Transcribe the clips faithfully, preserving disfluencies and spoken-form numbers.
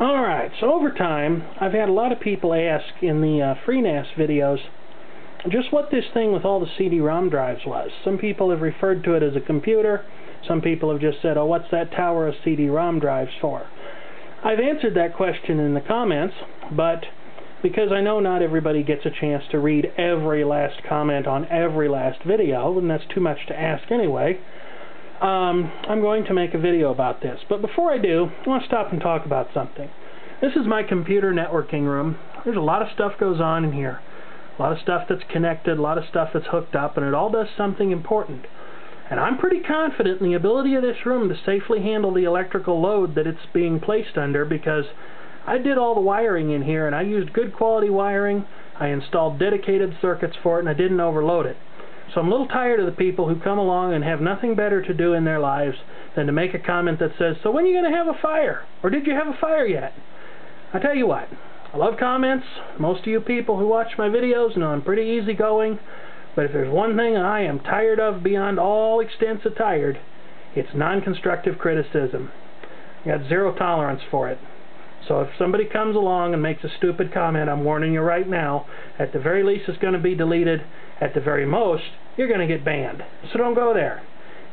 Alright, so over time, I've had a lot of people ask in the uh, FreeNAS videos just what this thing with all the C D ROM drives was. Some people have referred to it as a computer, some people have just said, oh, what's that tower of C D ROM drives for? I've answered that question in the comments, but because I know not everybody gets a chance to read every last comment on every last video, and that's too much to ask anyway, Um, I'm going to make a video about this. But before I do, I want to stop and talk about something. This is my computer networking room. There's a lot of stuff goes on in here. A lot of stuff that's connected, a lot of stuff that's hooked up, and it all does something important. And I'm pretty confident in the ability of this room to safely handle the electrical load that it's being placed under, because I did all the wiring in here, and I used good quality wiring. I installed dedicated circuits for it, and I didn't overload it. So I'm a little tired of the people who come along and have nothing better to do in their lives than to make a comment that says, so when are you going to have a fire? Or did you have a fire yet? I tell you what, I love comments. Most of you people who watch my videos know I'm pretty easygoing. But if there's one thing I am tired of beyond all extents of tired, it's non-constructive criticism. I've got zero tolerance for it. So if somebody comes along and makes a stupid comment, I'm warning you right now, at the very least it's going to be deleted. At the very most, you're going to get banned. So don't go there.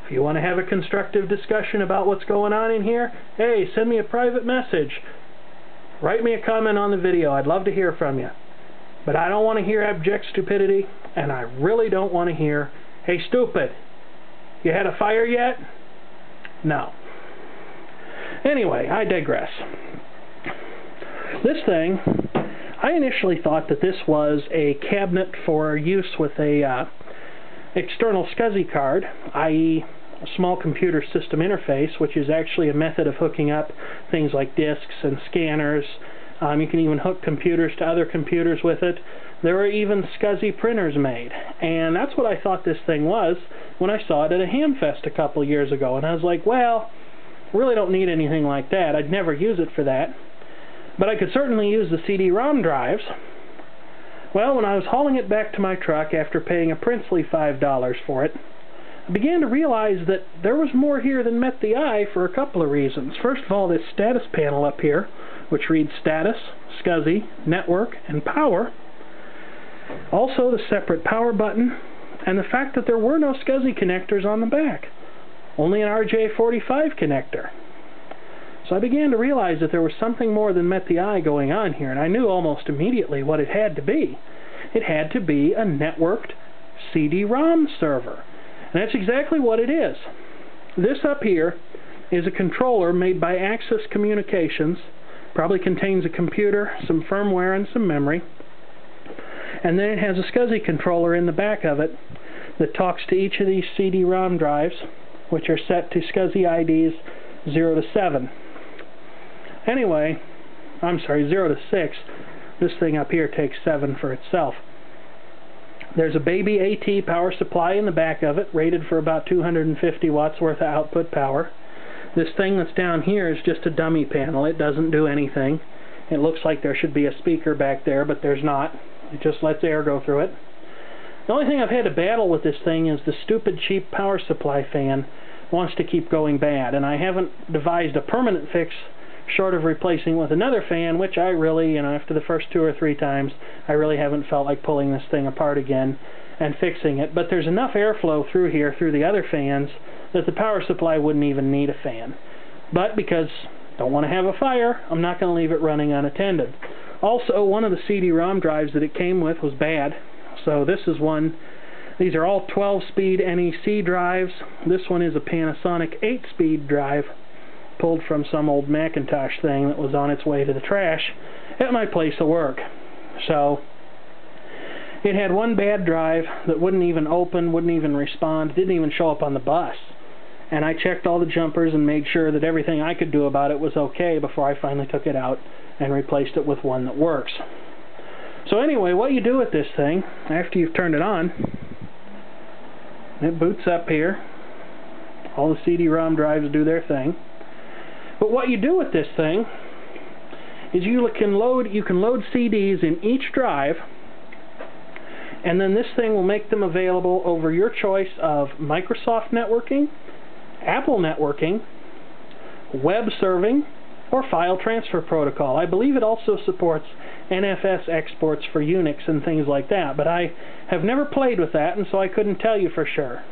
If you want to have a constructive discussion about what's going on in here, hey, send me a private message. Write me a comment on the video. I'd love to hear from you. But I don't want to hear abject stupidity, and I really don't want to hear, hey, stupid, you had a fire yet? No. Anyway, I digress. This thing, I initially thought that this was a cabinet for use with a uh, external S C S I card, that is a small computer system interface, which is actually a method of hooking up things like disks and scanners. Um, you can even hook computers to other computers with it. There are even S C S I printers made, and that's what I thought this thing was when I saw it at a Hamfest a couple years ago, and I was like, well, I really don't need anything like that. I'd never use it for that. But I could certainly use the C D ROM drives. Well, when I was hauling it back to my truck after paying a princely five dollars for it, I began to realize that there was more here than met the eye for a couple of reasons. First of all, this status panel up here, which reads Status, S C S I, Network, and Power. Also the separate power button, and the fact that there were no S C S I connectors on the back. Only an R J forty-five connector. So I began to realize that there was something more than met the eye going on here, and I knew almost immediately what it had to be. It had to be a networked C D ROM server, and that's exactly what it is. This up here is a controller made by Axis Communications, probably contains a computer, some firmware, and some memory, and then it has a S C S I controller in the back of it that talks to each of these C D ROM drives, which are set to S C S I I Ds zero to seven. Anyway, I'm sorry, zero to six. This thing up here takes seven for itself. There's a baby AT power supply in the back of it, rated for about two hundred fifty watts worth of output power. This thing that's down here is just a dummy panel. It doesn't do anything. It looks like there should be a speaker back there, but there's not. It just lets air go through it. The only thing I've had to battle with this thing is the stupid cheap power supply fan wants to keep going bad, and I haven't devised a permanent fix short of replacing with another fan, which I really, you know, after the first two or three times, I really haven't felt like pulling this thing apart again and fixing it. But there's enough airflow through here, through the other fans, that the power supply wouldn't even need a fan. But because I don't want to have a fire, I'm not going to leave it running unattended. Also, one of the C D ROM drives that it came with was bad, so this is one. These are all twelve speed N E C drives. This one is a Panasonic eight speed drive, pulled from some old Macintosh thing that was on its way to the trash at my place of work. So it had one bad drive that wouldn't even open, wouldn't even respond, didn't even show up on the bus. And I checked all the jumpers and made sure that everything I could do about it was okay before I finally took it out and replaced it with one that works. So anyway, what you do with this thing after you've turned it on, it boots up here. All the C D ROM drives do their thing. But what you do with this thing is you can load you can load C Ds in each drive, and then this thing will make them available over your choice of Microsoft networking, Apple networking, web serving, or file transfer protocol. I believe it also supports N F S exports for Unix and things like that, but I have never played with that, and so I couldn't tell you for sure.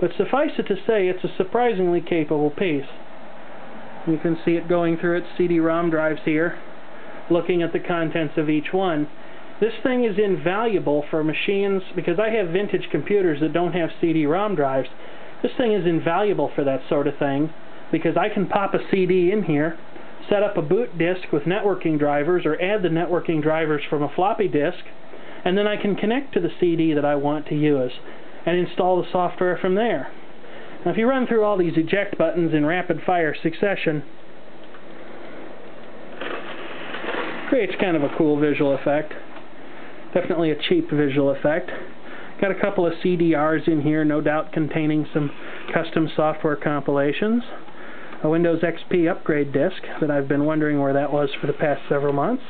But suffice it to say, it's a surprisingly capable piece. You can see it going through its C D ROM drives here, looking at the contents of each one. This thing is invaluable for machines, because I have vintage computers that don't have C D ROM drives. This thing is invaluable for that sort of thing, because I can pop a C D in here, set up a boot disk with networking drivers, or add the networking drivers from a floppy disk, and then I can connect to the C D that I want to use and install the software from there. Now, if you run through all these eject buttons in rapid-fire succession, it creates kind of a cool visual effect. Definitely a cheap visual effect. Got a couple of C D Rs in here, no doubt containing some custom software compilations. A Windows X P upgrade disk that I've been wondering where that was for the past several months.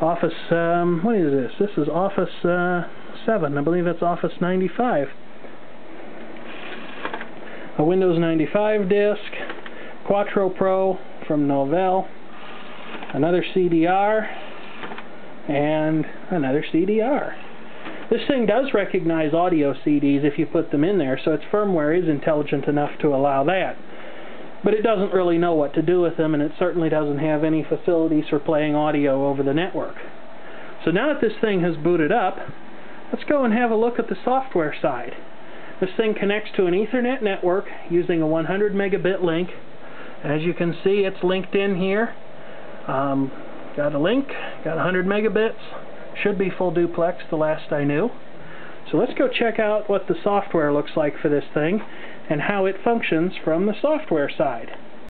Office, um, what is this? This is Office uh, seven. I believe that's Office ninety-five. A Windows ninety-five disk, Quattro Pro from Novell, another C D R, and another C D R. This thing does recognize audio C Ds if you put them in there, so its firmware is intelligent enough to allow that. But it doesn't really know what to do with them, and it certainly doesn't have any facilities for playing audio over the network. So now that this thing has booted up, let's go and have a look at the software side. This thing connects to an Ethernet network using a one hundred megabit link. As you can see, it's linked in here. Um, got a link, got one hundred megabits, should be full duplex the last I knew. So let's go check out what the software looks like for this thing and how it functions from the software side.